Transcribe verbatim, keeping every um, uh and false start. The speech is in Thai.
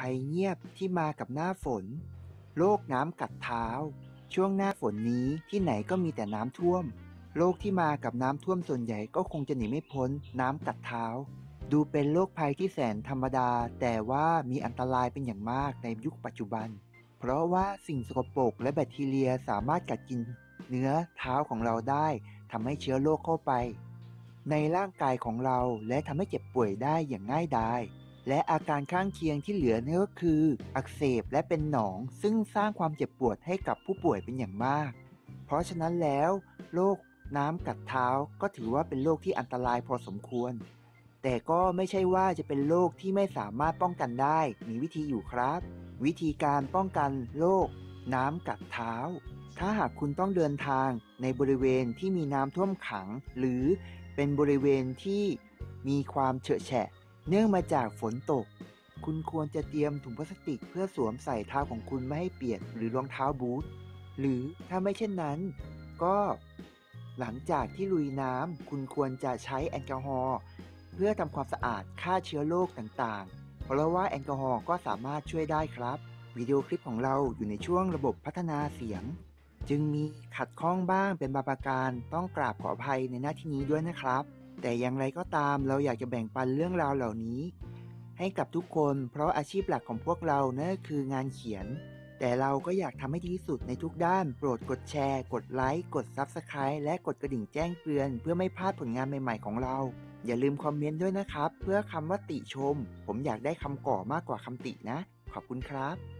ภัยเงียบที่มากับหน้าฝนโรคน้ำกัดเท้าช่วงหน้าฝนนี้ที่ไหนก็มีแต่น้ำท่วมโรคที่มากับน้ำท่วมส่วนใหญ่ก็คงจะหนีไม่พ้นน้ำกัดเท้าดูเป็นโรคภัยที่แสนธรรมดาแต่ว่ามีอันตรายเป็นอย่างมากในยุคปัจจุบันเพราะว่าสิ่งสกปรกและแบคทีเรียสามารถกัดกินเนื้อเท้าของเราได้ทำให้เชื้อโรคเข้าไปในร่างกายของเราและทำให้เจ็บป่วยได้อย่างง่ายดายและอาการข้างเคียงที่เหลือนั่นก็คืออักเสบและเป็นหนองซึ่งสร้างความเจ็บปวดให้กับผู้ป่วยเป็นอย่างมากเพราะฉะนั้นแล้วโรคน้ำกัดเท้าก็ถือว่าเป็นโรคที่อันตรายพอสมควรแต่ก็ไม่ใช่ว่าจะเป็นโรคที่ไม่สามารถป้องกันได้มีวิธีอยู่ครับวิธีการป้องกันโรคน้ำกัดเท้าถ้าหากคุณต้องเดินทางในบริเวณที่มีน้ำท่วมขังหรือเป็นบริเวณที่มีความเฉอะแฉะเนื่องมาจากฝนตกคุณควรจะเตรียมถุงพลาสติกเพื่อสวมใส่เท้าของคุณไม่ให้เปียกหรือรองเท้าบูทหรือถ้าไม่เช่นนั้นก็หลังจากที่ลุยน้ำคุณควรจะใช้แอลกอฮอล์เพื่อทำความสะอาดฆ่าเชื้อโรคต่างๆเพราะว่าแอลกอฮอล์ก็สามารถช่วยได้ครับวิดีโอคลิปของเราอยู่ในช่วงระบบพัฒนาเสียงจึงมีขัดข้องบ้างเป็นบางประการต้องกราบขออภัยในหน้าที่นี้ด้วยนะครับแต่อย่างไรก็ตามเราอยากจะแบ่งปันเรื่องราวเหล่านี้ให้กับทุกคนเพราะอาชีพหลักของพวกเราเนี่ยคืองานเขียนแต่เราก็อยากทำให้ดีที่สุดในทุกด้านโปรดกดแชร์กดไลค์กด ซับสไครบ์ และกดกระดิ่งแจ้งเตือนเพื่อไม่พลาดผลงานใหม่ๆของเราอย่าลืมคอมเมนต์ด้วยนะครับเพื่อคำว่าติชมผมอยากได้คำก่อมากกว่าคำตินะขอบคุณครับ